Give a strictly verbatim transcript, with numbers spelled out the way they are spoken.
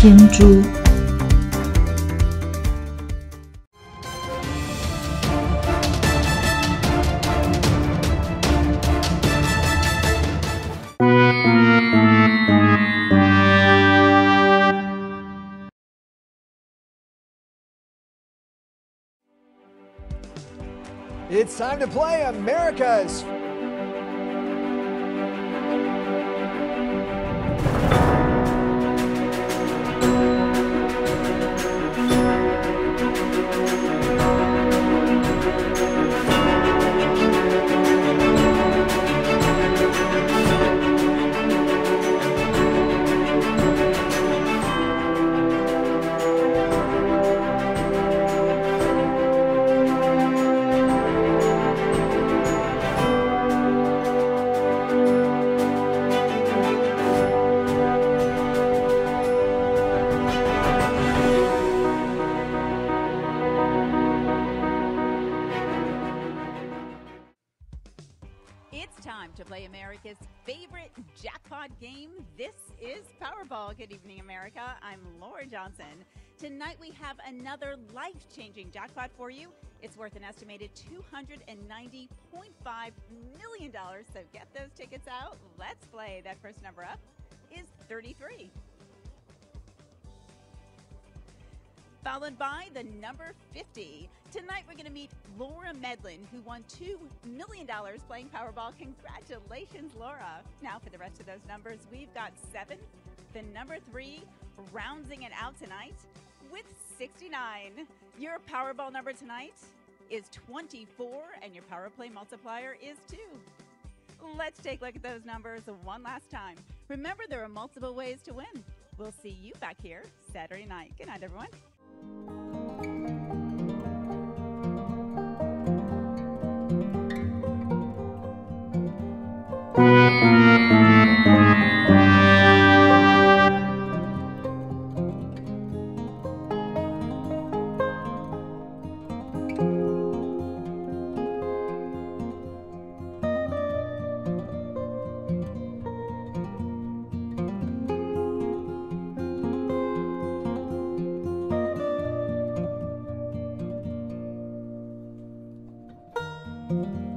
天珠。It's time to play America's time to play America's favorite jackpot game. This is Powerball. Good evening, America. I'm Laura Johnson. Tonight we have another life-changing jackpot for you. It's worth an estimated two hundred ninety point five million dollars, so get those tickets out. Let's play. That first number up is thirty-three. Followed by the number fifty. Tonight we're going to meet Laura Medlin, who won two million dollars playing Powerball. Congratulations, Laura. Now for the rest of those numbers, we've got seven, the number three, rounding it out tonight with sixty-nine. Your Powerball number tonight is twenty-four, and your Power Play multiplier is two. Let's take a look at those numbers one last time. Remember, there are multiple ways to win. We'll see you back here Saturday night. Good night, everyone. Thank you.